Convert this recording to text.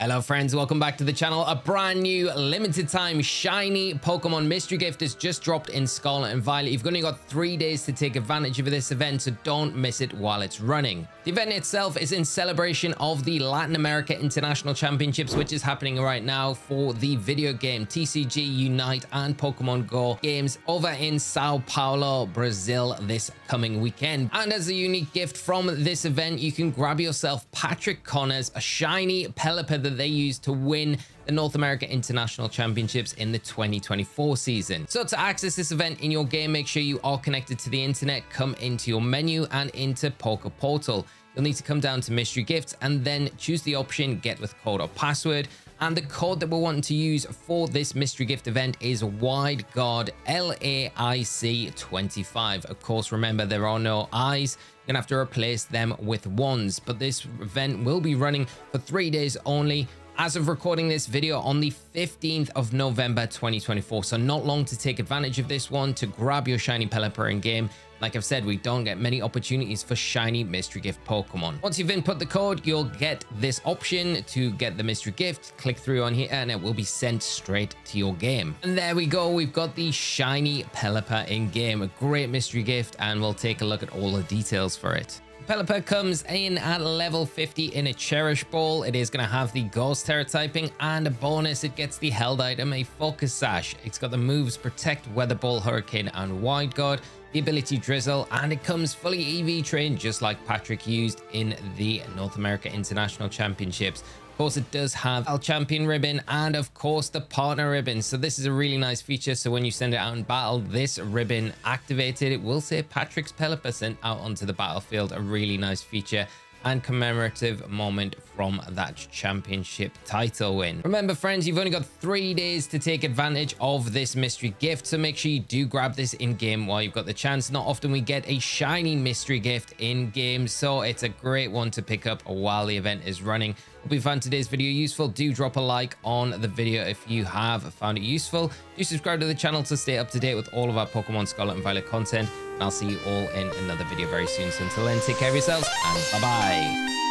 Hello friends, welcome back to the channel. A brand new limited time shiny Pokemon mystery gift has just dropped in Scarlet and Violet. You've only got 3 days to take advantage of this event, so don't miss it while it's running. The event itself is in celebration of the Latin America International Championships, which is happening right now for the video game TCG Unite and Pokemon Go games over in Sao Paulo, Brazil this coming weekend. And as a unique gift from this event, you can grab yourself Patrick Connor's a shiny Pelipper that they used to win the North America International Championships in the 2024 season. So to access this event in your game, make sure you are connected to the internet, come into your menu and into Poker Portal. You'll need to come down to Mystery Gifts and then choose the option Get with Code or Password. And the code that we're wanting to use for this mystery gift event is Wide Guard LAIC25. Of course, remember there are no I's. You're gonna have to replace them with ones. But this event will be running for 3 days only. As of recording this video on the 15th of November 2024, so not long to take advantage of this one to grab your shiny Pelipper in game. Like I've said, we don't get many opportunities for shiny mystery gift Pokemon. Once you've input the code, you'll get this option to get the mystery gift. Click through on here and it will be sent straight to your game. And there we go, we've got the shiny Pelipper in game. A great mystery gift, and we'll take a look at all the details for it. Pelipper comes in at level 50 in a Cherish Ball. It is going to have the Ghost Terratyping, and a bonus, it gets the held item, a Focus Sash. It's got the moves Protect, Weather Ball, Hurricane, and Wide Guard, the ability Drizzle, and it comes fully EV trained, just like Patrick used in the North America International Championships. Of course, it does have a champion ribbon and of course the partner ribbon. So this is a really nice feature. So when you send it out in battle, this ribbon activated, it will say Patrick's Pelipper sent out onto the battlefield. A really nice feature and commemorative moment from that championship title win. Remember friends, you've only got 3 days to take advantage of this mystery gift, so make sure you do grab this in game while you've got the chance. Not often we get a shiny mystery gift in game, so it's a great one to pick up while the event is running. Hope you found today's video useful. Do drop a like on the video if you have found it useful. Do subscribe to the channel to stay up to date with all of our Pokemon Scarlet and Violet content. And I'll see you all in another video very soon. So until then, take care of yourselves and bye-bye.